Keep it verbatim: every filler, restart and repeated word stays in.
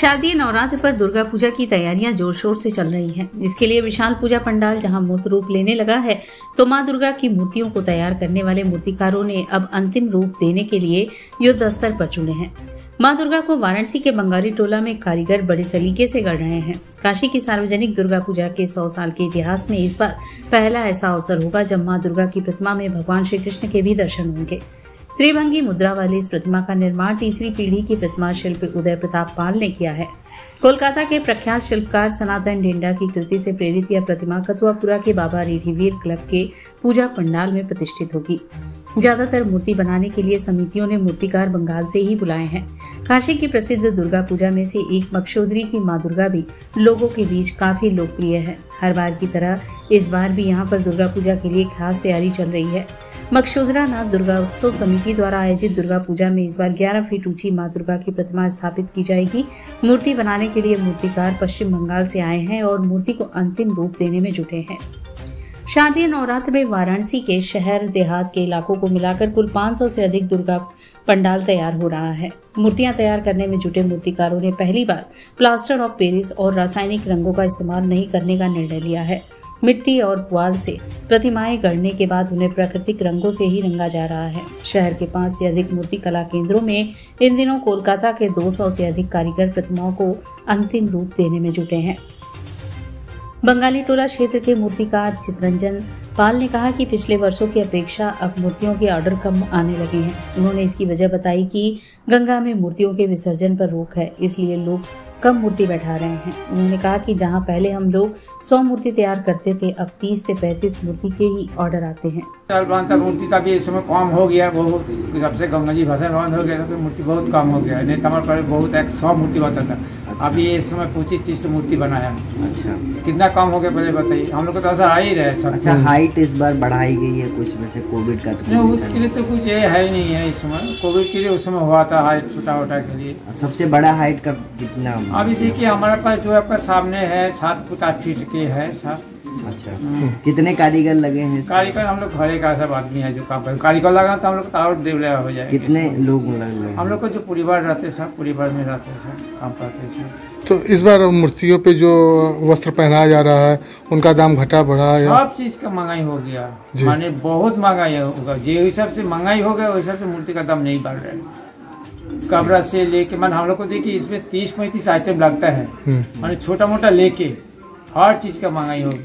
शारदीय नवरात्र पर दुर्गा पूजा की तैयारियां जोर शोर से चल रही हैं। इसके लिए विशाल पूजा पंडाल जहां मूर्त रूप लेने लगा है, तो मां दुर्गा की मूर्तियों को तैयार करने वाले मूर्तिकारों ने अब अंतिम रूप देने के लिए युद्ध स्तर पर चुने हैं। मां दुर्गा को वाराणसी के बंगाली टोला में कारीगर बड़े सलीके से गढ़ रहे हैं। काशी की सार्वजनिक दुर्गा पूजा के सौ साल के इतिहास में इस बार पहला ऐसा अवसर होगा जब माँ दुर्गा की प्रतिमा में भगवान श्री कृष्ण के भी दर्शन होंगे। त्रिभंगी मुद्रा वाली इस प्रतिमा का निर्माण तीसरी पीढ़ी की प्रतिमा शिल्प उदय प्रताप पाल ने किया है। कोलकाता के प्रख्यात शिल्पकार सनातन ढिंडा की कृति से प्रेरित यह प्रतिमा कतुआपुरा के बाबा रेढ़ीवीर क्लब के पूजा पंडाल में प्रतिष्ठित होगी। ज्यादातर मूर्ति बनाने के लिए समितियों ने मूर्तिकार बंगाल से ही बुलाए हैं। काशी की प्रसिद्ध दुर्गा पूजा में से एक मक्षोदरी की माँ दुर्गा भी लोगों के बीच काफी लोकप्रिय है। हर बार की तरह इस बार भी यहाँ पर दुर्गा पूजा के लिए खास तैयारी चल रही है। मक्ष नाथ दुर्गा उत्सव समिति द्वारा आयोजित दुर्गा पूजा में इस बार ग्यारह फीट ऊंची मां दुर्गा की प्रतिमा स्थापित की जाएगी। मूर्ति बनाने के लिए मूर्तिकार पश्चिम बंगाल से आए हैं और मूर्ति को अंतिम रूप देने में जुटे हैं। शारदीय नवरात्र में वाराणसी के शहर देहात के इलाकों को मिलाकर कुल पाँच सौ से अधिक दुर्गा पंडाल तैयार हो रहा है। मूर्तियां तैयार करने में जुटे मूर्तिकारों ने पहली बार प्लास्टर ऑफ पेरिस और रासायनिक रंगों का इस्तेमाल नहीं करने का निर्णय लिया है। मिट्टी और पुआल से प्रतिमाएं गढ़ने के बाद उन्हें प्राकृतिक रंगों से ही रंगा जा रहा है। शहर के पांच से अधिक मूर्ति कला केंद्रों में इन दिनों कोलकाता के दो सौ से अधिक कारीगर प्रतिमाओं को अंतिम रूप देने में जुटे हैं। बंगाली टोला क्षेत्र के मूर्तिकार चित्रंजन पाल ने कहा कि पिछले वर्षों की अपेक्षा अब मूर्तियों के ऑर्डर कम आने लगे हैं। उन्होंने इसकी वजह बताई कि गंगा में मूर्तियों के विसर्जन पर रोक है, इसलिए लोग कम मूर्ति बैठा रहे हैं। उन्होंने कहा कि जहां पहले हम लोग सौ मूर्ति तैयार करते थे, अब तीस से पैंतीस मूर्ति के ही ऑर्डर आते हैं। मूर्ति का भी इस समय कम हो गया, बहुत जब से गंगा जी भसन बंद हो गया तो मूर्ति बहुत कम हो गया। नहीं तो हमारे पहले बहुत एक सौ मूर्ति बनता था, अभी इस समय पच्चीस तीस मूर्ति बनाया। अच्छा, कितना कम हो गया पहले बताइए। हम लोग को तो ऐसा आ ही रहा है। अच्छा, हाइट इस बार बढ़ाई गई है कुछ वैसे कोविड का? तो उसके लिए तो कुछ ये है ही नहीं है। इस समय कोविड के लिए उस समय हुआ था हाइट छोटा वोटा के लिए। सबसे बड़ा हाइट का कितना? अभी देखिए हमारे पास जो आपका सामने है सात फुट आठ फीट के है सर। अच्छा, कितने कारीगर लगे हैं? कारीगर हम लोग घरे का सब आदमी है जो काम कर। कारीगर लगा तो हम लोग और डेवलप हो जाए। कितने लोग लगे? हम लोग को जो परिवार रहते हैं सब परिवार में रहते हैं, काम करते हैं। तो इस बार मूर्तियों पे जो वस्त्र पहनाया जा रहा है उनका दाम घटा बढ़ा है? सब चीज का महंगाई हो गया, माने बहुत महंगाई होगा। जिस हिसाब से महंगाई हो गया उस हिसाब से मूर्ति का दाम नहीं बढ़ रहा है। कबरा से लेके मन हम लोग को देखिए इसमें तीस पैंतीस आइटम लगता है, माने छोटा मोटा लेके हर चीज का महंगाई हो गया।